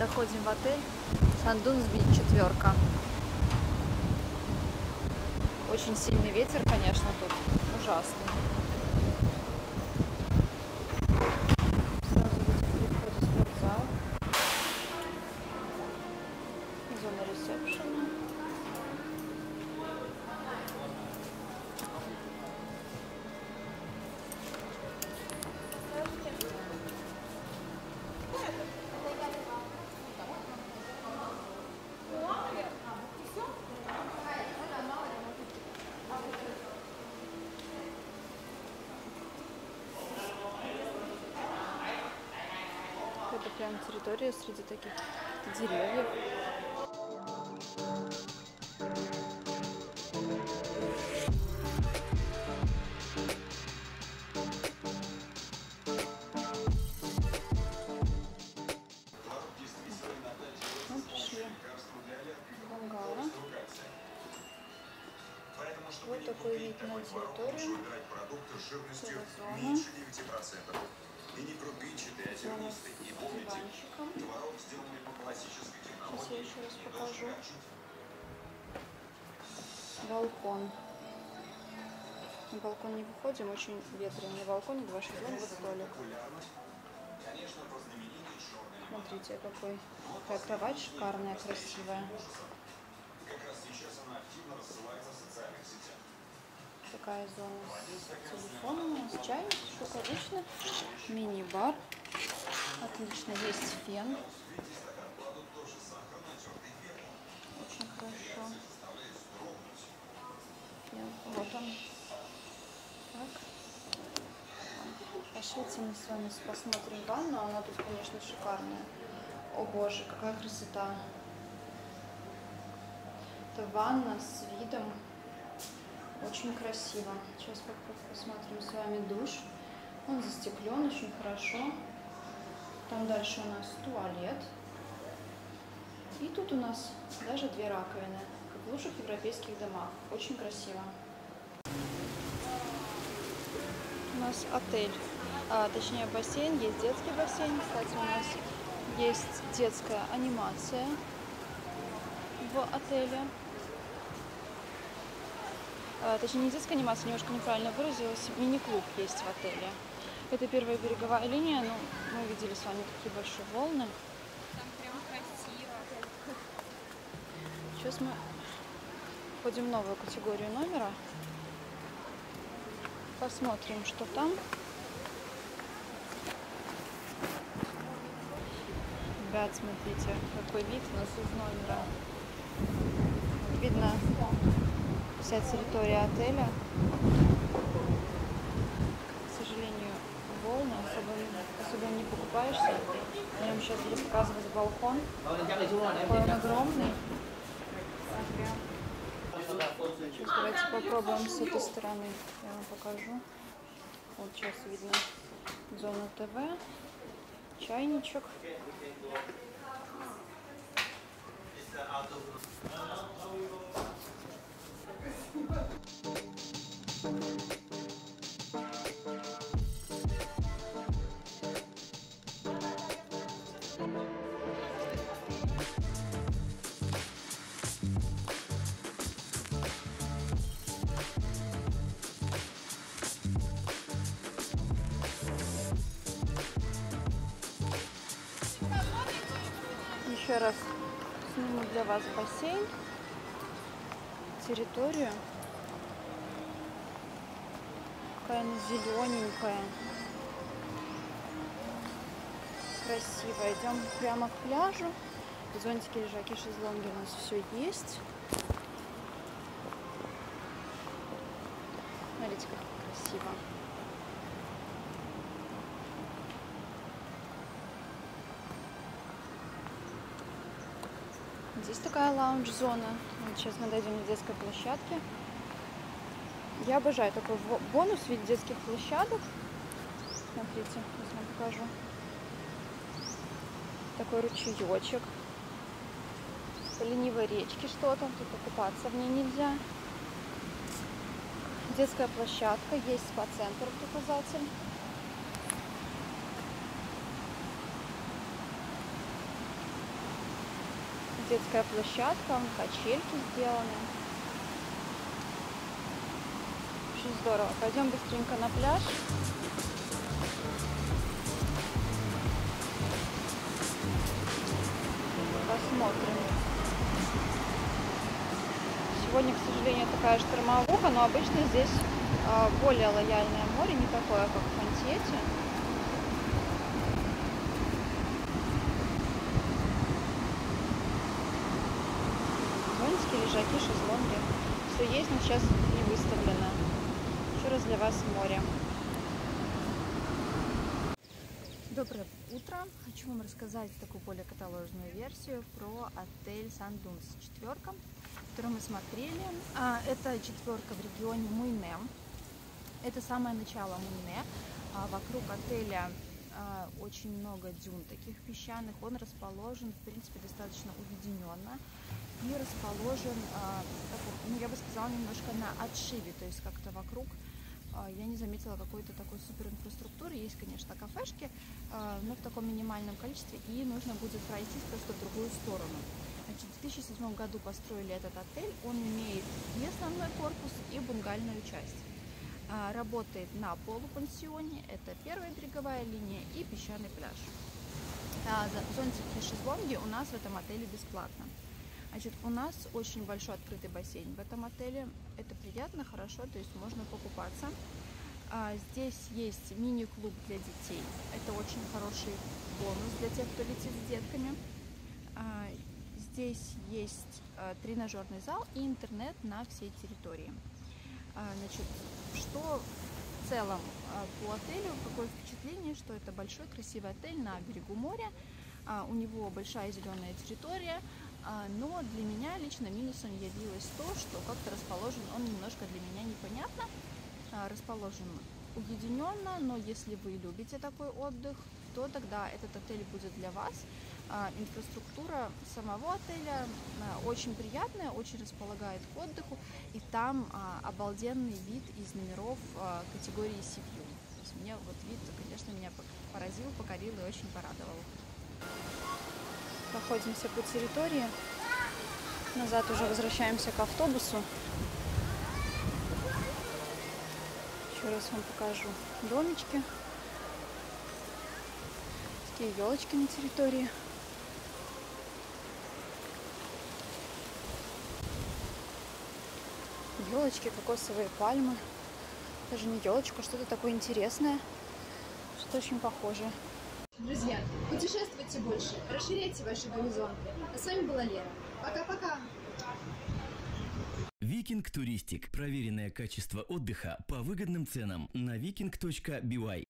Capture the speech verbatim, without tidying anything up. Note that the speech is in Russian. Заходим в отель. Сандунс Бич, четверка. Очень сильный ветер, конечно, тут. Ужасный. Прям территория среди таких деревьев. Мы пришли в бунгало. Вот такой вид на территорию. И не крупичатый, а зернистый. И помните, творог сделали по классической технологии. Сейчас я еще раз покажу. Балкон. На балкон не выходим, очень ветрено. На балконе два шезлонга, столик. Смотрите, какой, какая кровать шикарная, красивая. Такая зона с телефоном, у нас чай, как обычно, мини-бар, отлично, есть фен, очень хорошо, фен, вот он, так, пошли мы с вами посмотрим ванну, она тут, конечно, шикарная, о боже, какая красота, это ванна с видом. Очень красиво. Сейчас посмотрим с вами душ. Он застеклен, очень хорошо. Там дальше у нас туалет. И тут у нас даже две раковины, как в лучших европейских домах. Очень красиво. У нас отель, а, точнее бассейн. Есть детский бассейн. Кстати, у нас есть детская анимация в отеле. Точнее, не детская анимация, немножко неправильно выразилась. Мини-клуб есть в отеле. Это первая береговая линия. Ну, мы видели с вами такие большие волны. Там прям красиво. Сейчас мы входим в новую категорию номера. Посмотрим, что там. Ребят, смотрите, какой вид у нас из номера. Видно вся территория отеля. К сожалению, волны особо, особо не покупаешься. Я вам сейчас буду показывать балкон. Такой он огромный. Сейчас давайте попробуем с этой стороны. Я вам покажу. Вот сейчас видно зона ТВ, чайничек. Еще раз сниму для вас бассейн, территорию. Такая она зелененькая, красиво. Идем прямо к пляжу. Зонтики, лежаки, шезлонги у нас все есть. Смотрите, как красиво. Здесь такая лаунж-зона. Вот сейчас мы дойдем до детской площадки. Я обожаю такой бонус в виде детских площадок. Смотрите, сейчас вам покажу. Такой ручеечек. По ленивой речке что-то. Тут покупаться в ней нельзя. Детская площадка. Есть спа-центр, указатель. детская площадка, качельки сделаны. Очень здорово. Пойдем быстренько на пляж. Посмотрим. Сегодня, к сожалению, такая штормовуха, но обычно здесь более лояльное море, не такое, как в Кантиете. Зонтики, лежаки, шезлонги. Все есть, но сейчас не выставлено. Еще раз для вас море. Доброе утро! Хочу вам рассказать такую более каталожную версию про отель Сандунс четверка, который мы смотрели. Это четверка в регионе Муйне. Это самое начало Муйне. Вокруг отеля очень много дюн таких песчаных. Он расположен, в принципе, достаточно уединенно и расположен, ну, я бы сказала, немножко на отшибе, то есть как-то вокруг. Я не заметила какой-то такой супер инфраструктуры. Есть, конечно, кафешки, но в таком минимальном количестве. И нужно будет пройтись просто в другую сторону. Значит, в две тысячи седьмом году построили этот отель. Он имеет и основной корпус, и бунгальную часть. Работает на полупансионе. Это первая береговая линия и песчаный пляж. Зонтики и шезлонги у нас в этом отеле бесплатно. Значит, у нас очень большой открытый бассейн в этом отеле. Это приятно, хорошо, то есть можно покупаться. А здесь есть мини-клуб для детей. Это очень хороший бонус для тех, кто летит с детками. А здесь есть а, тренажерный зал и интернет на всей территории. А, значит, что в целом а, по отелю, какое впечатление, что это большой красивый отель на берегу моря. А, у него большая зеленая территория. Но для меня лично минусом явилось то, что как-то расположен он немножко для меня непонятно. Расположен уединенно, но если вы любите такой отдых, то тогда этот отель будет для вас. Инфраструктура самого отеля очень приятная, очень располагает к отдыху. И там обалденный вид из номеров категории Си Вью. То есть мне вот вид, конечно, меня поразил, покорил и очень порадовал. Проходимся по территории. Назад уже возвращаемся к автобусу. Еще раз вам покажу домички. Такие елочки на территории. Елочки, кокосовые пальмы. Даже не елочка, что-то такое интересное. Что-то очень похожее. Друзья, путешествуйте больше, расширяйте ваши горизонты. А с вами была Лера. Пока-пока! Викинг Туристик. Проверенное качество отдыха по выгодным ценам на викинг точка би уай.